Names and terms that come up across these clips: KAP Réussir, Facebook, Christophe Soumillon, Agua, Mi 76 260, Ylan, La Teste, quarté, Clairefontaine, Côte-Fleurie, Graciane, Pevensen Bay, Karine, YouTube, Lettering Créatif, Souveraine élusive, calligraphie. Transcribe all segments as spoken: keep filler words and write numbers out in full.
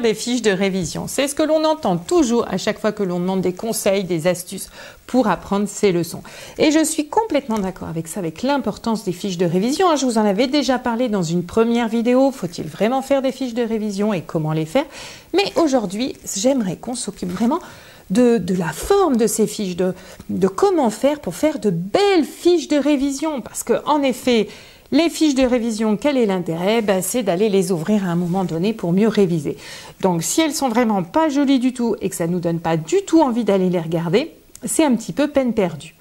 faire des fiches de révision. C'est ce que l'on entend toujours à chaque fois que l'on demande des conseils, des astuces pour apprendre ses leçons. Et je suis complètement d'accord avec ça, avec l'importance des fiches de révision. Je vous en avais déjà parlé dans une première vidéo. Faut-il vraiment faire des fiches de révision et comment les faire? Mais aujourd'hui, j'aimerais qu'on s'occupe vraiment De, de la forme de ces fiches, de, de comment faire pour faire de belles fiches de révision. Parce que en effet, les fiches de révision, quel est l'intérêt? Ben, c'est d'aller les ouvrir à un moment donné pour mieux réviser. Donc si elles sont vraiment pas jolies du tout et que ça nous donne pas du tout envie d'aller les regarder, c'est un petit peu peine perdue.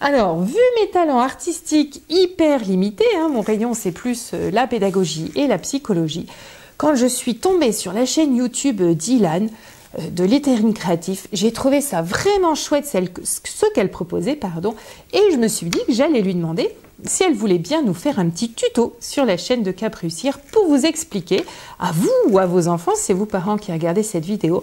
Alors, vu mes talents artistiques hyper limités, hein, mon rayon c'est plus la pédagogie et la psychologie, quand je suis tombée sur la chaîne YouTube d'Ylan, de Lettering Créatif, j'ai trouvé ça vraiment chouette celle, ce qu'elle proposait, pardon, et je me suis dit que j'allais lui demander si elle voulait bien nous faire un petit tuto sur la chaîne de K A P Réussir pour vous expliquer, à vous ou à vos enfants, c'est vous parents qui regardez cette vidéo,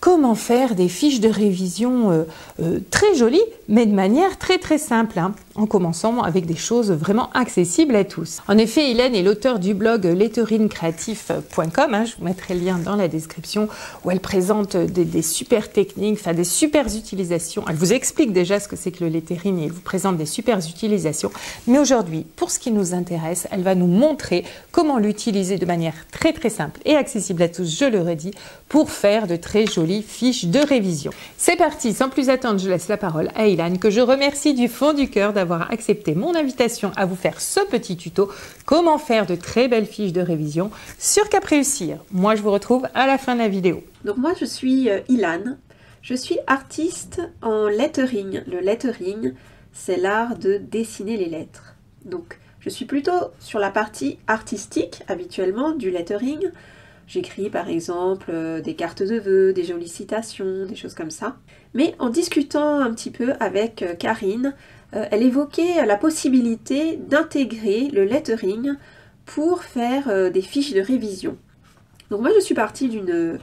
comment faire des fiches de révision euh, euh, très jolies, mais de manière très très simple, hein, en commençant avec des choses vraiment accessibles à tous. En effet, Hélène est l'auteur du blog lettering creatif point com, hein, je vous mettrai le lien dans la description, où elle présente des, des super techniques, enfin des super utilisations. Elle vous explique déjà ce que c'est que le lettering et elle vous présente des super utilisations. Mais aujourd'hui, pour ce qui nous intéresse, elle va nous montrer comment l'utiliser de manière très très simple et accessible à tous, je le redis, pour faire de très jolies fiche de révision. C'est parti, sans plus attendre, je laisse la parole à Ylan, que je remercie du fond du cœur d'avoir accepté mon invitation à vous faire ce petit tuto, comment faire de très belles fiches de révision sur K A P Réussir. Moi, je vous retrouve à la fin de la vidéo. Donc moi, je suis Ylan, je suis artiste en lettering. Le lettering, c'est l'art de dessiner les lettres. Donc, je suis plutôt sur la partie artistique, habituellement, du lettering. J'écris par exemple euh, des cartes de vœux, des jolies citations, des choses comme ça. Mais en discutant un petit peu avec euh, Karine, euh, elle évoquait la possibilité d'intégrer le lettering pour faire euh, des fiches de révision. Donc moi je suis partie d'une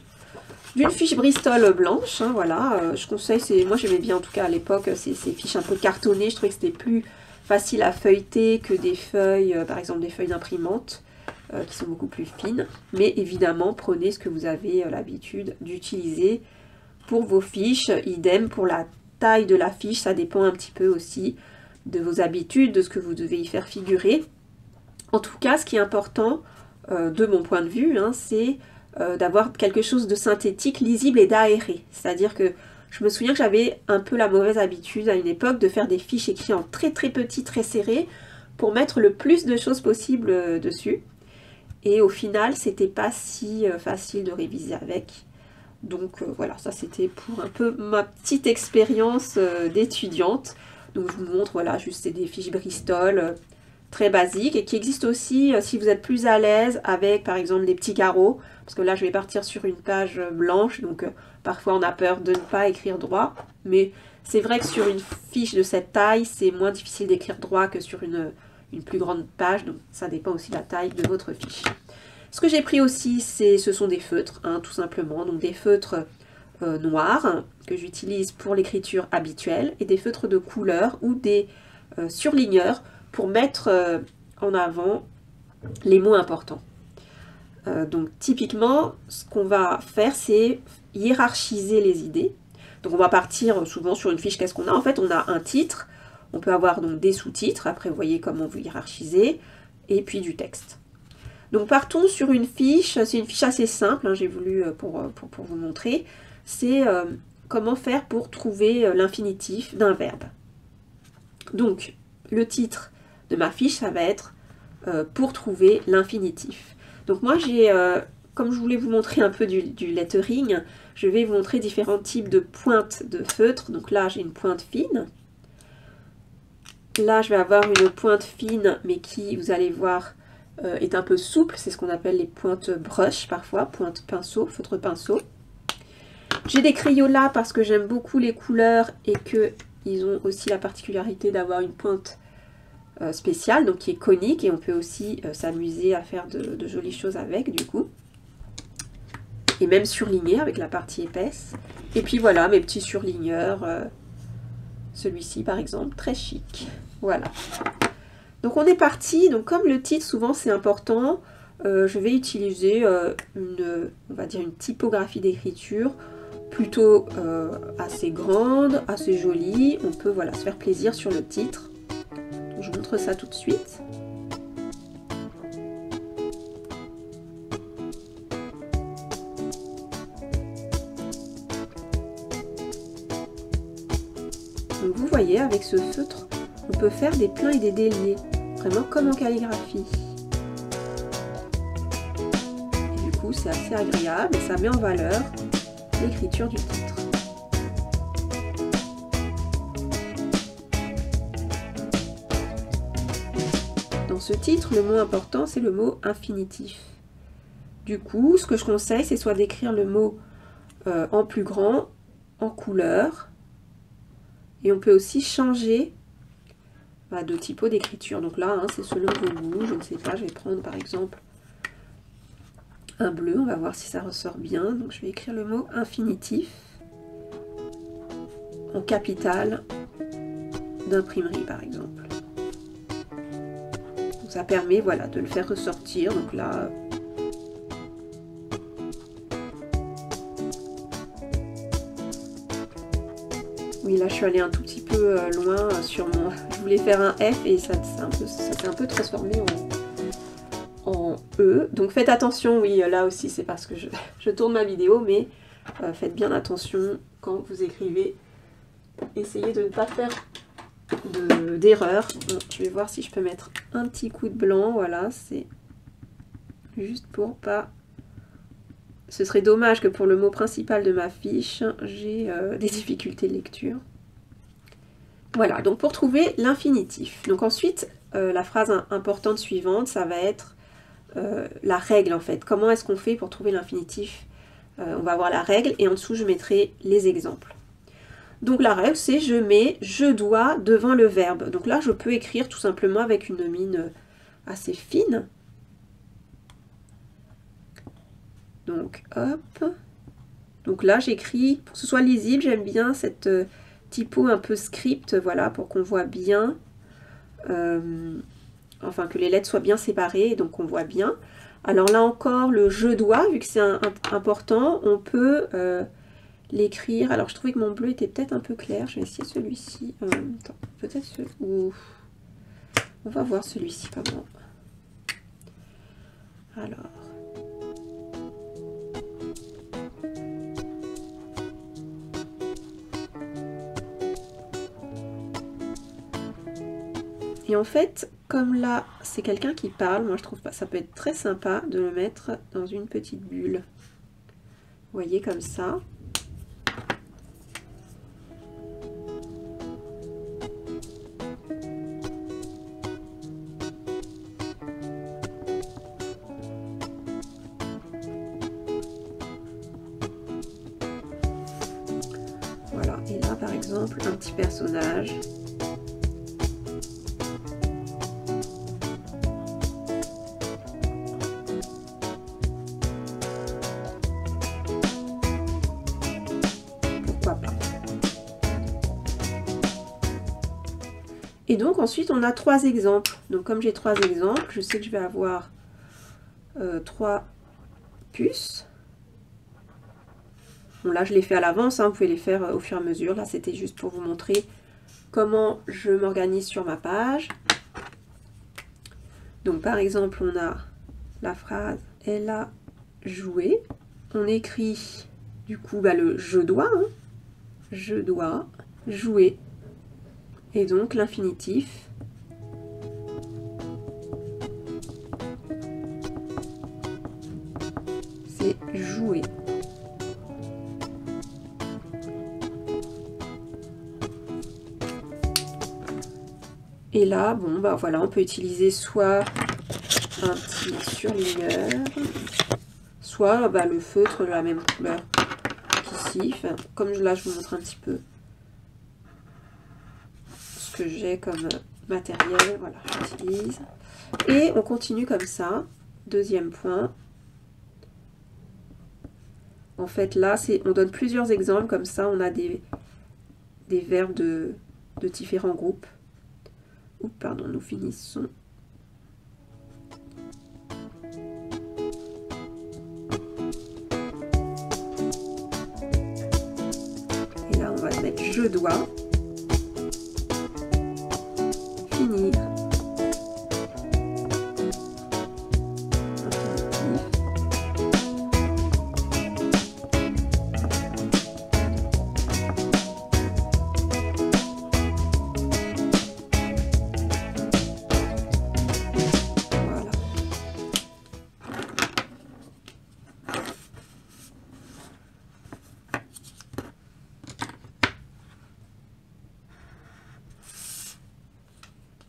d'une fiche Bristol blanche, hein, voilà. Euh, je conseille, c'est moi j'aimais bien en tout cas à l'époque ces, ces fiches un peu cartonnées, je trouvais que c'était plus facile à feuilleter que des feuilles, euh, par exemple des feuilles d'imprimante, qui sont beaucoup plus fines, mais évidemment prenez ce que vous avez l'habitude d'utiliser pour vos fiches, idem pour la taille de la fiche, ça dépend un petit peu aussi de vos habitudes, de ce que vous devez y faire figurer. En tout cas, ce qui est important euh, de mon point de vue, hein, c'est euh, d'avoir quelque chose de synthétique, lisible et d'aéré. C'est-à-dire que je me souviens que j'avais un peu la mauvaise habitude à une époque de faire des fiches écrites en très très petit, très serré, pour mettre le plus de choses possible euh, dessus. Et au final, c'était pas si facile de réviser avec. Donc euh, voilà, ça c'était pour un peu ma petite expérience euh, d'étudiante. Donc je vous montre, voilà, juste des fiches Bristol euh, très basiques et qui existent aussi euh, si vous êtes plus à l'aise avec par exemple des petits carreaux. Parce que là, je vais partir sur une page blanche, donc euh, parfois on a peur de ne pas écrire droit. Mais c'est vrai que sur une fiche de cette taille, c'est moins difficile d'écrire droit que sur une... une plus grande page, donc ça dépend aussi de la taille de votre fiche. Ce que j'ai pris aussi, c'est, ce sont des feutres, hein, tout simplement, donc des feutres euh, noirs, hein, que j'utilise pour l'écriture habituelle, et des feutres de couleur ou des euh, surligneurs pour mettre euh, en avant les mots importants. Euh, donc typiquement, ce qu'on va faire, c'est hiérarchiser les idées. Donc on va partir souvent sur une fiche, qu'est-ce qu'on a? En fait, on a un titre. On peut avoir donc des sous-titres, après vous voyez comment vous hiérarchisez, et puis du texte. Donc partons sur une fiche, c'est une fiche assez simple, hein, j'ai voulu pour, pour, pour vous montrer, c'est euh, comment faire pour trouver l'infinitif d'un verbe. Donc le titre de ma fiche, ça va être euh, pour trouver l'infinitif. Donc moi j'ai, euh, comme je voulais vous montrer un peu du, du lettering, je vais vous montrer différents types de pointes de feutre. Donc là j'ai une pointe fine. Là, je vais avoir une pointe fine, mais qui, vous allez voir, euh, est un peu souple. C'est ce qu'on appelle les pointes brush, parfois, pointe pinceau, feutre pinceau. J'ai des crayons parce que j'aime beaucoup les couleurs et qu'ils ont aussi la particularité d'avoir une pointe euh, spéciale, donc qui est conique. Et on peut aussi euh, s'amuser à faire de, de jolies choses avec, du coup. Et même surligner avec la partie épaisse. Et puis voilà, mes petits surligneurs... Euh, celui-ci par exemple, très chic. Voilà. Donc on est parti. Donc comme le titre souvent c'est important, euh, je vais utiliser euh, une, on va dire une typographie d'écriture plutôt euh, assez grande, assez jolie. On peut voilà, se faire plaisir sur le titre. Donc, je vous montre ça tout de suite. Donc vous voyez, avec ce feutre, on peut faire des pleins et des déliés, vraiment comme en calligraphie. Et du coup, c'est assez agréable et ça met en valeur l'écriture du titre. Dans ce titre, le mot important, c'est le mot infinitif. Du coup, ce que je conseille, c'est soit d'écrire le mot euh, en plus grand, en couleur. Et on peut aussi changer bah, de typo d'écriture. Donc là, hein, c'est selon vos goûts. Je ne sais pas, je vais prendre par exemple un bleu. On va voir si ça ressort bien. Donc je vais écrire le mot infinitif en capitale d'imprimerie par exemple. Donc ça permet voilà, de le faire ressortir. Donc là... Oui, là je suis allée un tout petit peu loin sur mon... Je voulais faire un F et ça s'est un, un peu transformé en, en E. Donc faites attention, oui, là aussi c'est parce que je, je tourne ma vidéo, mais euh, faites bien attention quand vous écrivez. Essayez de ne pas faire d'erreur. De, bon, je vais voir si je peux mettre un petit coup de blanc, voilà, c'est juste pour pas... Ce serait dommage que pour le mot principal de ma fiche, j'ai euh, des difficultés de lecture. Voilà, donc pour trouver l'infinitif. Donc ensuite, euh, la phrase importante suivante, ça va être euh, la règle en fait. Comment est-ce qu'on fait pour trouver l'infinitif? euh, On va voir la règle et en dessous, je mettrai les exemples. Donc la règle, c'est je mets « je dois » devant le verbe. Donc là, je peux écrire tout simplement avec une mine assez fine. Donc hop, donc là j'écris, pour que ce soit lisible, j'aime bien cette euh, typo un peu script, voilà, pour qu'on voit bien, euh, enfin que les lettres soient bien séparées, donc qu'on voit bien. Alors là encore, le je dois, vu que c'est important, on peut euh, l'écrire. Alors je trouvais que mon bleu était peut-être un peu clair, je vais essayer celui-ci, euh, peut-être ce... Ouh. On va voir celui-ci, pas bon. Alors... Et en fait, comme là, c'est quelqu'un qui parle, moi je trouve pas, ça peut être très sympa de le mettre dans une petite bulle. Vous voyez, comme ça. Voilà, et là par exemple, un petit personnage. Et donc ensuite on a trois exemples. Donc comme j'ai trois exemples, je sais que je vais avoir euh, trois puces. Bon là je les fais à l'avance, hein, vous pouvez les faire euh, au fur et à mesure. Là c'était juste pour vous montrer comment je m'organise sur ma page. Donc par exemple on a la phrase « Elle a joué ». On écrit du coup bah, le « je dois hein. ». Je dois jouer. Et donc l'infinitif. C'est jouer. Et là, bon bah voilà, on peut utiliser soit un petit surligneur, soit bah, le feutre de la même couleur qu'ici. Enfin, comme là je vous montre un petit peu. J'ai comme matériel, voilà, j'utilise. Et on continue comme ça. Deuxième point. En fait, là, c'est, on donne plusieurs exemples comme ça. On a des, des verbes de, de différents groupes. Oups, pardon, nous finissons. je dois finir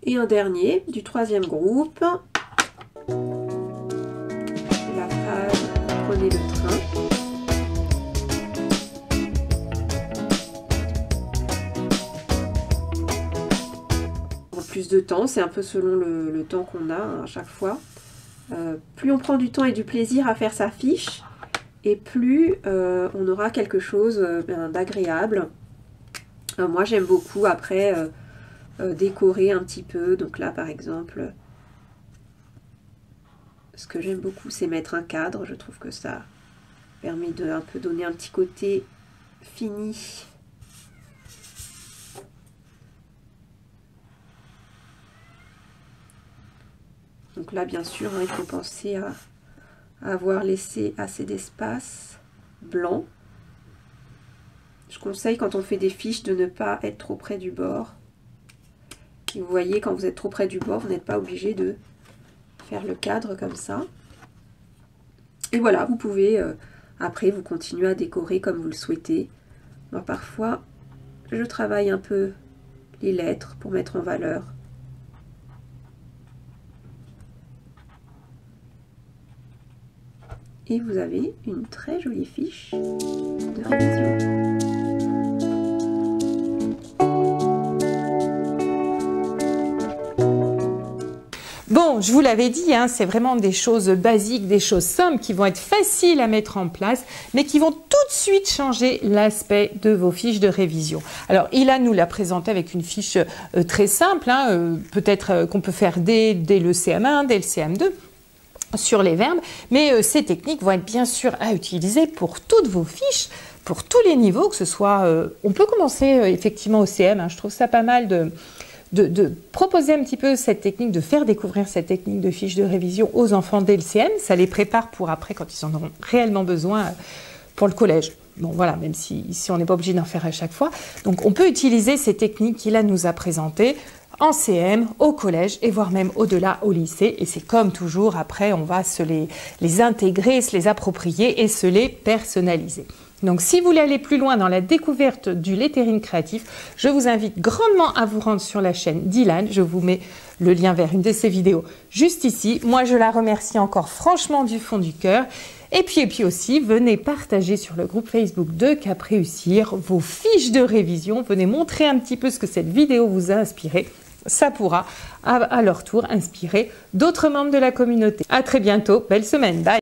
et un dernier du troisième groupe, la phrase « Prenez le train ». En plus de temps, c'est un peu selon le, le temps qu'on a hein, à chaque fois. Euh, plus on prend du temps et du plaisir à faire sa fiche, et plus euh, on aura quelque chose euh, d'agréable. Euh, moi j'aime beaucoup après... Euh, décorer un petit peu. Donc là par exemple, ce que j'aime beaucoup c'est mettre un cadre, je trouve que ça permet de un peu donner un petit côté fini. Donc là bien sûr hein, il faut penser à, à avoir laissé assez d'espace blanc. Je conseille quand on fait des fiches de ne pas être trop près du bord. Et vous voyez, quand vous êtes trop près du bord, vous n'êtes pas obligé de faire le cadre comme ça. Et voilà, vous pouvez, euh, après, vous continuer à décorer comme vous le souhaitez. Moi, parfois, je travaille un peu les lettres pour mettre en valeur. Et vous avez une très jolie fiche de révision. Bon, je vous l'avais dit, hein, c'est vraiment des choses basiques, des choses simples qui vont être faciles à mettre en place, mais qui vont tout de suite changer l'aspect de vos fiches de révision. Alors, Ylan nous l'a présenté avec une fiche euh, très simple, hein, euh, peut-être euh, qu'on peut faire dès, dès le C M un, dès le C M deux. Sur les verbes, mais euh, ces techniques vont être bien sûr à utiliser pour toutes vos fiches, pour tous les niveaux, que ce soit... Euh, on peut commencer euh, effectivement au C M, hein, je trouve ça pas mal de... De, de proposer un petit peu cette technique, de faire découvrir cette technique de fiche de révision aux enfants dès le C M, ça les prépare pour après quand ils en auront réellement besoin pour le collège. Bon voilà, même si, si on n'est pas obligé d'en faire à chaque fois. Donc on peut utiliser ces techniques qu'il a nous a présentées en C M, au collège et voire même au-delà au lycée. Et c'est comme toujours, après on va se les, les intégrer, se les approprier et se les personnaliser. Donc si vous voulez aller plus loin dans la découverte du lettering créatif, je vous invite grandement à vous rendre sur la chaîne d'Ylan. Je vous mets le lien vers une de ses vidéos juste ici. Moi, je la remercie encore franchement du fond du cœur. Et puis, et puis aussi, venez partager sur le groupe Facebook de K A P Réussir vos fiches de révision. Venez montrer un petit peu ce que cette vidéo vous a inspiré. Ça pourra à leur tour inspirer d'autres membres de la communauté. À très bientôt. Belle semaine. Bye.